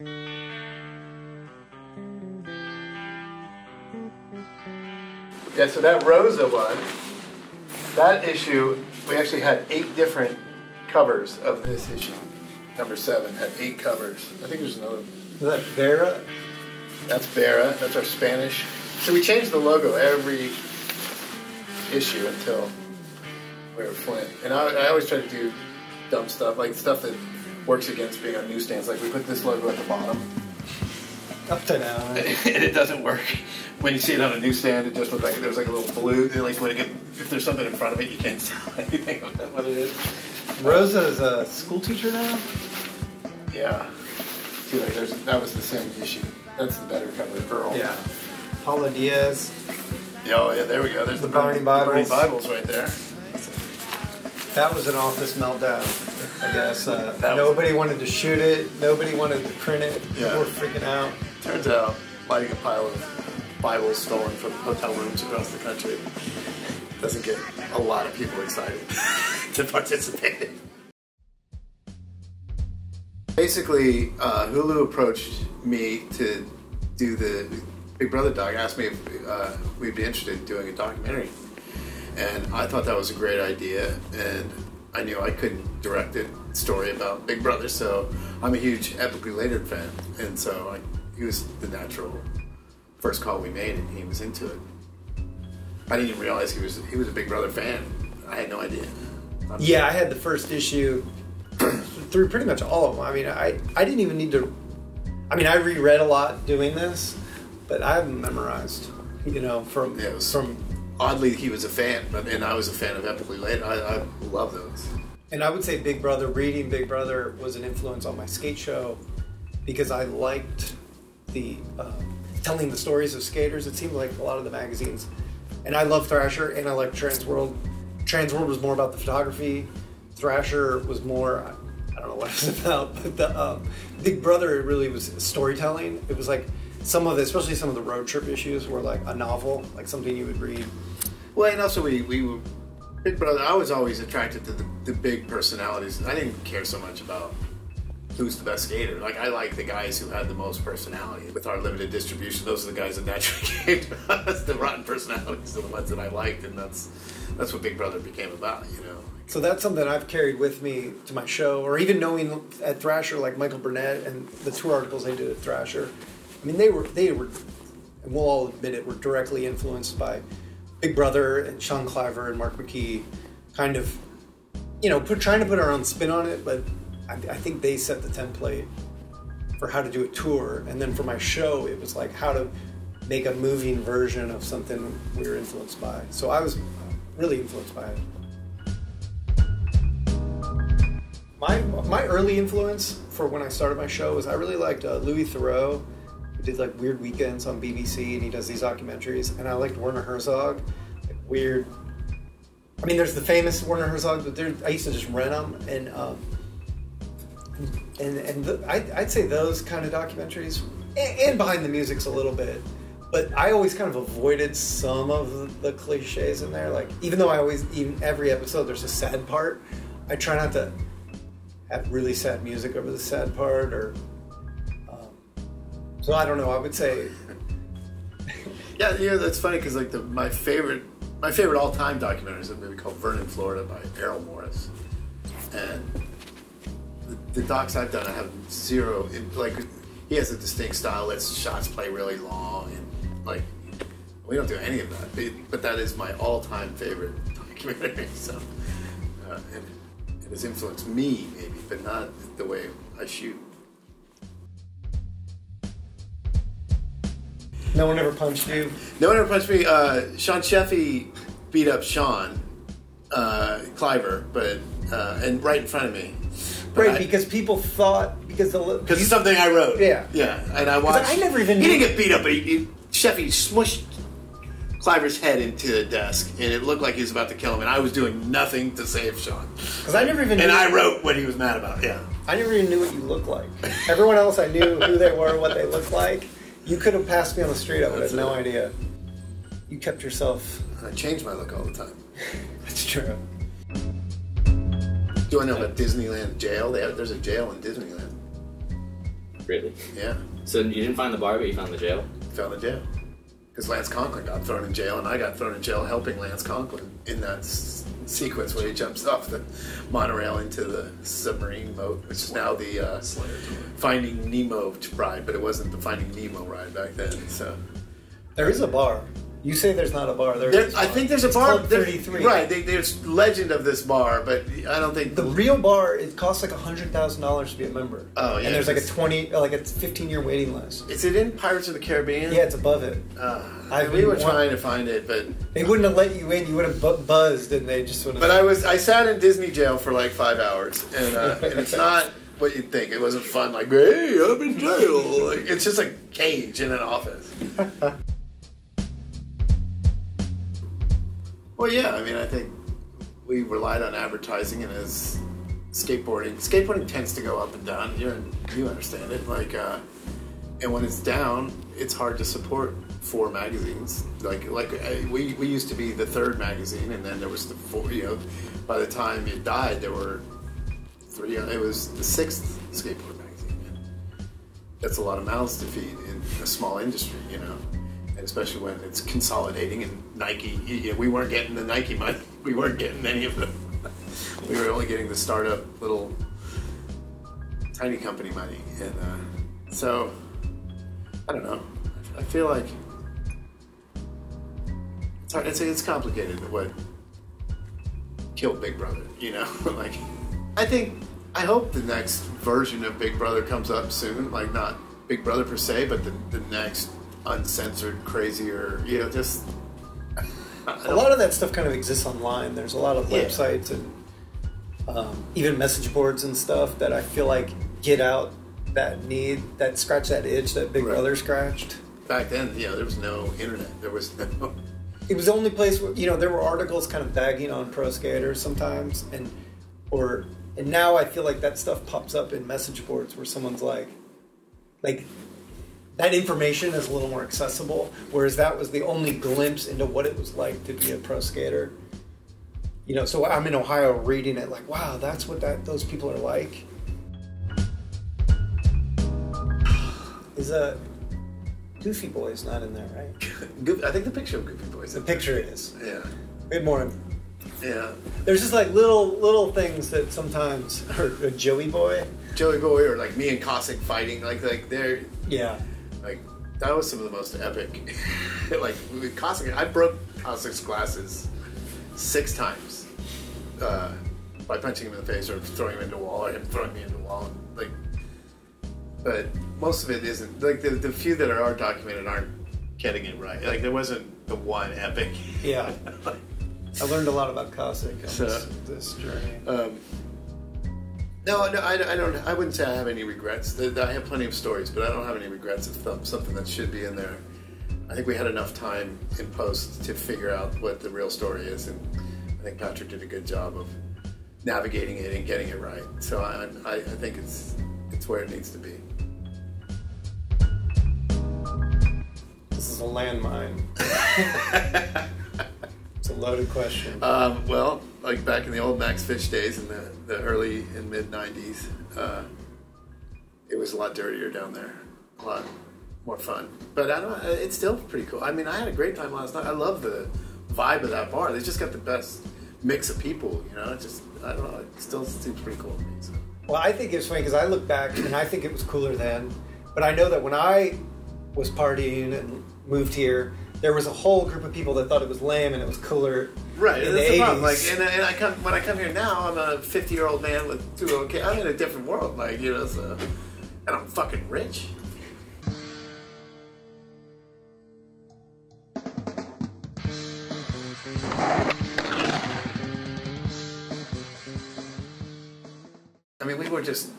Yeah, so that Rosa one, that issue, we actually had 8 different covers of this issue. Number 7 had 8 covers. I think there's another one. Is that Vera? That's Vera. That's our Spanish. So we changed the logo every issue until we were Flint. And I always try to do dumb stuff, like stuff that works against being on newsstands. Like we put this logo at the bottom. Upside down. And it doesn't work. When you see it on a newsstand, it just looks like there's like a little blue. Like when it gets, if there's something in front of it, you can't tell anything about what it is. Rosa's a school teacher now? Yeah. See, like that was the same issue. That's the better cover, Errol. Yeah. Paula Diaz. Oh, yeah, there we go. There's the Barney Bibles. The Barney Bibles right there. That was an office meltdown, I guess. Nobody wanted to shoot it. Nobody wanted to print it. Yeah. People were freaking out. Turns out, lighting a pile of Bibles stolen from hotel rooms across the country doesn't get a lot of people excited to participate. Basically, Hulu approached me to do the Big Brother doc, asked me if we'd be interested in doing a documentary. And I thought that was a great idea, and I knew I couldn't direct a story about Big Brother, so I'm a huge Epicly Late fan, and so he was the natural first call we made, and he was into it. I didn't even realize he was a Big Brother fan. I had no idea. Yeah, I had the first issue through pretty much all of them. I mean, I didn't even need to... I mean, I reread a lot doing this, but I haven't memorized, you know, from... Yeah, oddly, he was a fan, and I was a fan of Epicly Late. I love those. And I would say Big Brother, reading Big Brother was an influence on my skate show because I liked the telling the stories of skaters. It seemed like a lot of the magazines. And I love Thrasher, and I like Transworld. Transworld was more about the photography. Thrasher was more, I don't know what it was about, but the Big Brother really was storytelling. It was like some of the, especially some of the road trip issues were like a novel, like something you would read. Well, and also we were Big Brother. I was always attracted to the big personalities. I didn't care so much about who's the best skater. Like, I like the guys who had the most personality. With our limited distribution, those are the guys that naturally came to us. The rotten personalities are the ones that I liked, and that's what Big Brother became about, you know. So that's something I've carried with me to my show, or even knowing at Thrasher, like Michael Burnett and the 2 articles they did at Thrasher. I mean, they were, and we'll all admit it, were directly influenced by Big Brother and Sean Cliver and Mark McKee, kind of, you know, trying to put our own spin on it, but I think they set the template for how to do a tour. And then for my show, it was like how to make a moving version of something we were influenced by. So I was really influenced by it. My early influence for when I started my show was I really liked Louis Theroux. Did like Weird Weekends on BBC, and he does these documentaries. And I liked Werner Herzog, like weird. I mean, there's the famous Werner Herzog, but I used to just rent them, and I'd say those kind of documentaries, and behind the music's a little bit. But I always kind of avoided some of the cliches in there. Like, even though I always, even every episode, there's a sad part. I try not to have really sad music over the sad part, or. So I don't know. I would say, yeah, you know, that's funny because like my favorite all-time documentary is a movie called Vernon, Florida by Errol Morris, and the docs I've done, I have zero. Like, he has a distinct style. Lets shots play really long, and like we don't do any of that. But that is my all-time favorite documentary. So it has influenced me maybe, but not the way I shoot. No one ever punched you? No one ever punched me. Sean Sheffy beat up Sean Cliver, and right in front of me. But right, because people thought... Because it's something I wrote. Yeah. Yeah, and I watched... I never even... He didn't get beat up, but Sheffy smushed Cliver's head into the desk, and it looked like he was about to kill him, and I was doing nothing to save Sean. Because I never even knew... And I wrote what he was mad about, yeah. I never even knew what you looked like. Everyone else, I knew who they were, what they looked like. You could have passed me on the street, I would have had no idea. You kept yourself... I change my look all the time. That's true. Do I know about Disneyland jail? There's a jail in Disneyland. Really? Yeah. So you didn't find the bar, but you found the jail? Found the jail. Because Lance Conklin got thrown in jail, and I got thrown in jail helping Lance Conklin in that sequence where he jumps off the monorail into the submarine boat, which is now the Finding Nemo ride, but it wasn't the Finding Nemo ride back then. So there is a bar. You say there's not a bar. There is. I think there's a bar. Club 33. Right. There's legend of this bar, but I don't think the real bar. It costs like $100,000 to be a member. Oh yeah. And there's like a 15-year waiting list. Is it in Pirates of the Caribbean? Yeah, it's above it. We were trying to find it, but they wouldn't have let you in. You would have buzzed, and they just would have. But I sat in Disney jail for like 5 hours, and it's not what you'd think. It wasn't fun. Like, hey, I'm in jail. Like, it's just a cage in an office. Well, yeah, I mean, I think we relied on advertising, and as skateboarding tends to go up and down. You understand it, like, and when it's down, it's hard to support 4 magazines. Like we used to be the 3rd magazine, and then there was the 4th. You know, by the time it died, there were 3. It was the 6th skateboard magazine. That's a lot of mouths to feed in a small industry, you know. Especially when it's consolidating, and Nike, we weren't getting the Nike money. We weren't getting any of them. We were only getting the startup little tiny company money. And so, I don't know. I feel like it's hard. It's complicated what killed Big Brother, you know? Like, I hope the next version of Big Brother comes up soon. Like, not Big Brother per se, but the next uncensored, crazier, you know, just a lot of that stuff kind of exists online. There's a lot of websites and even message boards and stuff that I feel like get out that need, that scratch that itch that Big Brother scratched. Back then, yeah, there was no internet. There was no. It was the only place where, you know, there were articles kind of bagging on pro skaters sometimes, and now I feel like that stuff pops up in message boards where someone's like. That information is a little more accessible, whereas that was the only glimpse into what it was like to be a pro skater. You know, so I'm in Ohio reading it like, wow, that's what those people are like. Is Goofy Boys not in there, right? I think the picture of Goofy Boys. The picture is. Yeah. Good morning. Yeah. There's just like little things that sometimes are Joey Boy, or like me and Cossack fighting, like they're yeah. Like, that was some of the most epic. Like, with Cossack, I broke Cossack's glasses 6 times by punching him in the face or throwing him into a wall, or him throwing me into a wall. And, like, but most of it isn't. Like, the few that are documented aren't getting it right. Like, there wasn't the one epic. Yeah. Like, I learned a lot about Cossack on this journey. No, I don't. I wouldn't say I have any regrets. I have plenty of stories, but I don't have any regrets of something that should be in there. I think we had enough time in post to figure out what the real story is, and I think Patrick did a good job of navigating it and getting it right. So I think it's where it needs to be. This is a landmine. It's a loaded question. Well, like back in the old Max Fish days in the early and mid 90s, it was a lot dirtier down there, a lot more fun. But it's still pretty cool. I mean, I had a great time last night. I love the vibe of that bar. They just got the best mix of people, you know? I don't know, it still seems pretty cool to me. So. Well, I think it's funny because I look back and I think it was cooler then. But I know that when I was partying and moved here, there was a whole group of people that thought it was lame and it was cooler. Right, in that's the problem. Like, when I come here now, I'm a 50-year-old man with 2 little kids. I'm in a different world, like, you know. So, and I'm fucking rich. I mean, we were just